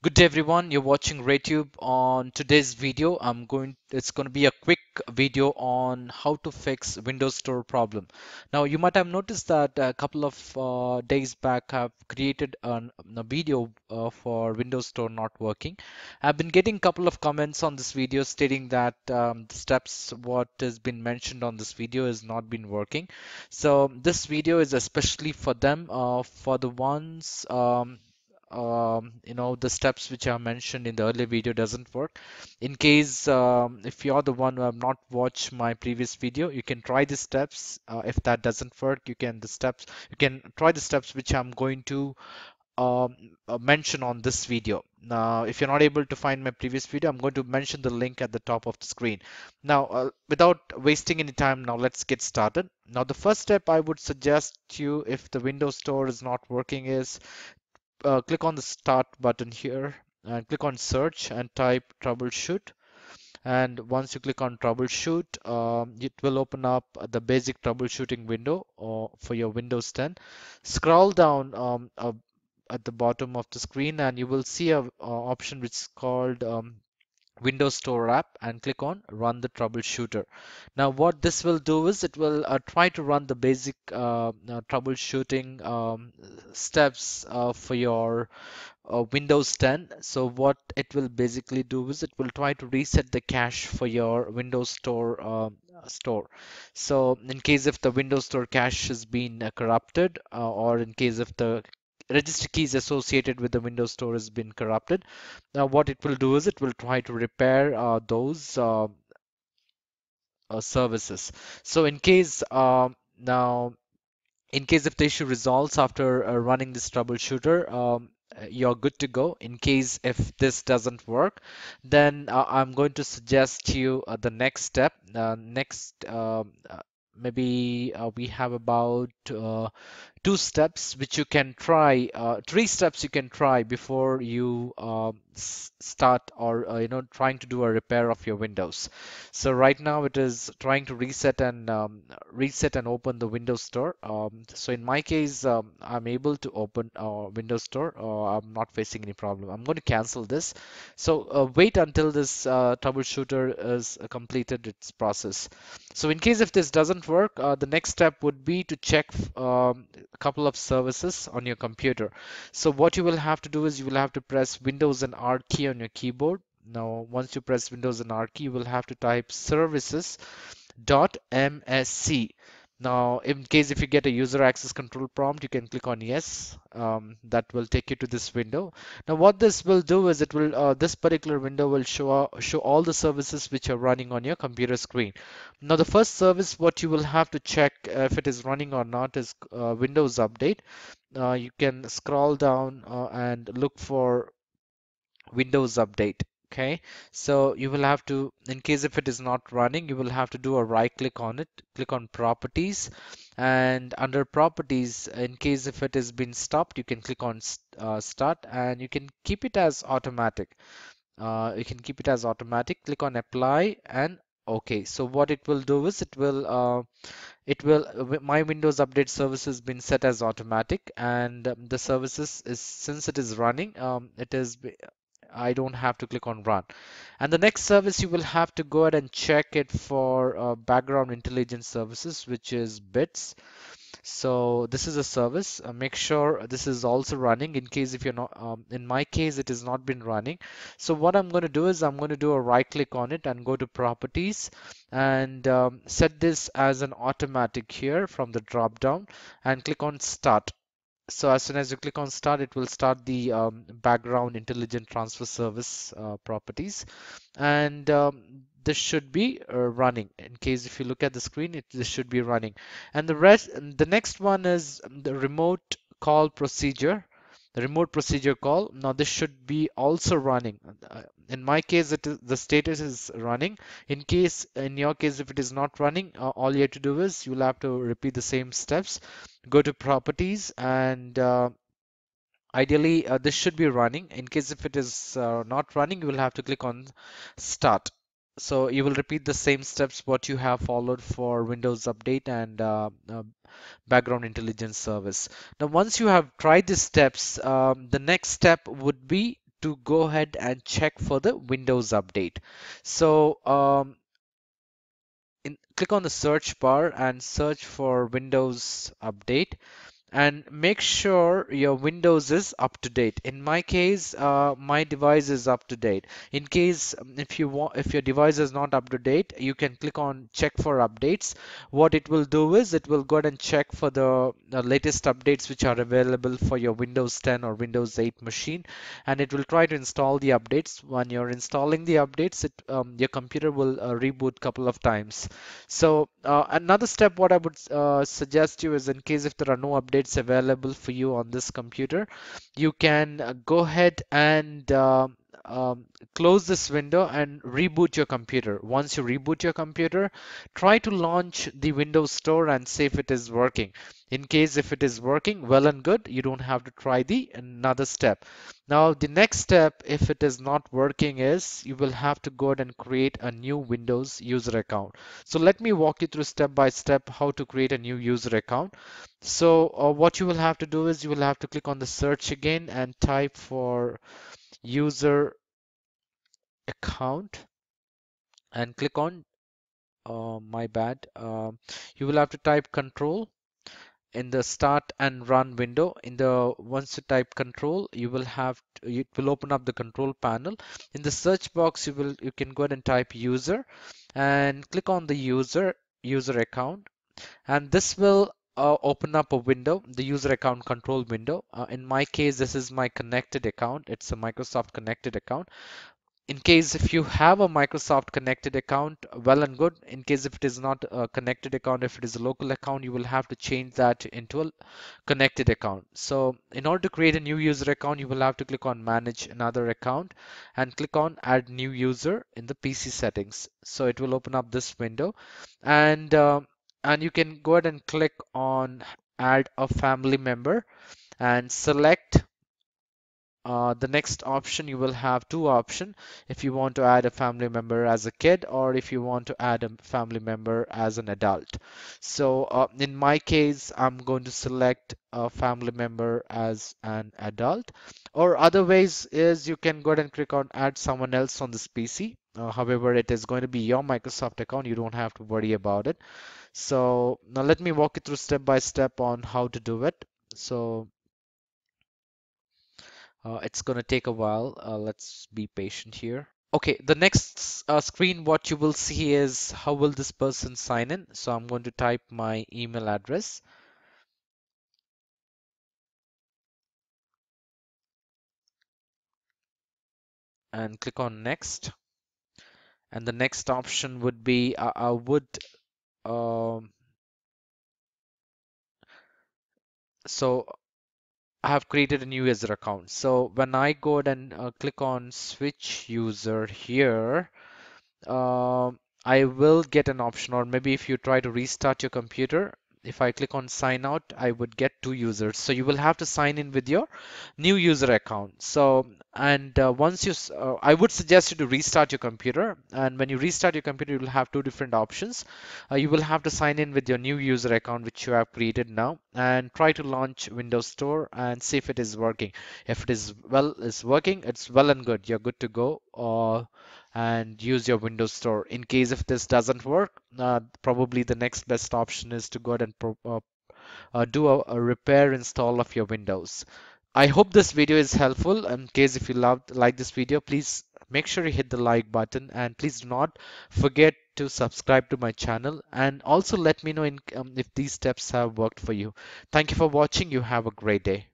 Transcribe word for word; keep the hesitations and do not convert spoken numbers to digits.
Good day everyone, you're watching Ray Tube. On today's video I'm going it's going to be a quick video on how to fix Windows Store problem. Now you might have noticed that a couple of uh, days back I've created an, a video uh, for Windows Store not working. I've been getting a couple of comments on this video stating that um, the steps what has been mentioned on this video has not been working. So this video is especially for them, uh, for the ones um, Um, you know, the steps which are mentioned in the earlier video doesn't work. In case um, if you're the one who have not watched my previous video, you can try the steps. Uh, if that doesn't work, you can the steps you can try the steps which I'm going to um, uh, mention on this video. Now if you're not able to find my previous video, I'm going to mention the link at the top of the screen. Now uh, without wasting any time, now let's get started. Now the first step I would suggest to you, if the Windows Store is not working, is Uh, click on the start button here and click on search and type troubleshoot. And once you click on troubleshoot, um, it will open up the basic troubleshooting window or for your Windows ten. Scroll down um, uh, at the bottom of the screen and you will see a, a option which is called um, Windows Store app, and click on run the troubleshooter. Now what this will do is it will uh, try to run the basic uh, uh, troubleshooting um, steps uh, for your uh, Windows ten. So what it will basically do is it will try to reset the cache for your Windows Store uh, store. So in case if the Windows Store cache has been uh, corrupted, uh, or in case if the register keys associated with the Windows Store has been corrupted, now what it will do is it will try to repair uh, those uh, uh, services. So in case uh, now in case if the issue resolves after uh, running this troubleshooter, um, you're good to go. In case if this doesn't work, then uh, I'm going to suggest to you uh, the next step. Uh, next uh, maybe uh, we have about uh, two steps which you can try, uh, three steps you can try before you uh, start or uh, you know trying to do a repair of your Windows. So right now it is trying to reset and um, reset and open the Windows Store. Um, so in my case, um, I'm able to open uh, Windows Store. Uh, I'm not facing any problem. I'm going to cancel this. So uh, wait until this uh, troubleshooter is uh, completed its process. So in case if this doesn't work, uh, the next step would be to check um, a couple of services on your computer. So what you will have to do is you will have to press Windows and R key on your keyboard. Now once you press Windows and R key, you will have to type services dot M S C. Now in case if you get a user access control prompt, you can click on yes. Um, that will take you to this window. Now what this will do is it will uh, this particular window will show uh, show all the services which are running on your computer screen. Now the first service what you will have to check if it is running or not is uh, Windows Update. Uh, you can scroll down uh, and look for Windows Update. Okay, so you will have to, in case if it is not running, you will have to do a right click on it, click on properties, and under properties, in case if it has been stopped, you can click on uh, start, and you can keep it as automatic. Uh, you can keep it as automatic, click on apply and okay. So what it will do is it will uh, it will my Windows Update service has been set as automatic, and um, the services is, since it is running, um, it is I don't have to click on run. And the next service you will have to go ahead and check it for uh, Background Intelligent Services, which is B I T S. So this is a service. Uh, make sure this is also running. In case if you're not, um, in my case it has not been running. So what I'm going to do is I'm going to do a right click on it and go to properties and um, set this as an automatic here from the drop down and click on start. So as soon as you click on start, it will start the um, Background Intelligent Transfer Service uh, properties, and um, this should be uh, running. In case if you look at the screen, it this should be running. And the rest, the next one is the Remote Call Procedure, the Remote Procedure Call. Now this should be also running. In my case, it is, the status is running. In case, in your case, if it is not running, uh, all you have to do is you'll have to repeat the same steps. Go to properties and uh, ideally uh, this should be running. In case if it is uh, not running, you will have to click on start. So you will repeat the same steps what you have followed for Windows Update and uh, uh, Background Intelligence Service. Now once you have tried these steps, um, the next step would be to go ahead and check for the Windows update. So um, in, click on the search bar and search for Windows update and make sure your Windows is up to date. In my case, uh, my device is up to date. In case if you want, if your device is not up to date, you can click on check for updates. What it will do is it will go ahead and check for the, the latest updates which are available for your Windows ten or Windows eight machine, and it will try to install the updates. When you're installing the updates, it, um, your computer will uh, reboot a couple of times. So uh, another step what I would uh, suggest you is, in case if there are no updates available for you on this computer, you can go ahead and uh, um, close this window and reboot your computer. Once you reboot your computer, try to launch the Windows Store and see if it is working. In case if it is working, well and good, you don't have to try the another step. Now the next step, if it is not working, is you will have to go ahead and create a new Windows user account. So let me walk you through step by step how to create a new user account. So uh, what you will have to do is you will have to click on the search again and type for user account and click on uh, my bad uh, you will have to type control in the start and run window. In the once you type control, you will have to, it will open up the control panel. In the search box, you will you can go ahead and type user and click on the user user account, and this will Uh, open up a window, the user account control window. Uh, in my case, this is my connected account. It's a Microsoft connected account. In case if you have a Microsoft connected account, well and good. In case if it is not a connected account, if it is a local account, you will have to change that into a connected account. So in order to create a new user account, you will have to click on manage another account and click on add new user in the P C settings. So it will open up this window, and uh, And you can go ahead and click on add a family member and select uh, the next option. You will have two options. If you want to add a family member as a kid, or if you want to add a family member as an adult. So uh, in my case, I'm going to select a family member as an adult, or other ways is you can go ahead and click on add someone else on this P C. Uh, however, it is going to be your Microsoft account. You don't have to worry about it. So now let me walk you through step by step on how to do it. So uh, it's going to take a while. Uh, let's be patient here. Okay, the next uh, screen what you will see is how will this person sign in. So I'm going to type my email address. And click on next. And the next option would be uh, I would um, so I have created a new user account. So when I go and uh, click on switch user here, uh, I will get an option, or maybe if you try to restart your computer, if I click on sign out, I would get two users. So you will have to sign in with your new user account. So and uh, once you, uh, I would suggest you to restart your computer. And when you restart your computer, you will have two different options. Uh, you will have to sign in with your new user account, which you have created now, and try to launch Windows Store and see if it is working. If it is well, is working, it's well and good. You're good to go. Uh, and use your Windows Store. In case if this doesn't work, uh, probably the next best option is to go ahead and pro uh, uh, do a, a repair install of your Windows. I hope this video is helpful. In case if you loved like this video, please make sure you hit the like button, and please do not forget to subscribe to my channel, and also let me know in, um, if these steps have worked for you. Thank you for watching. You have a great day.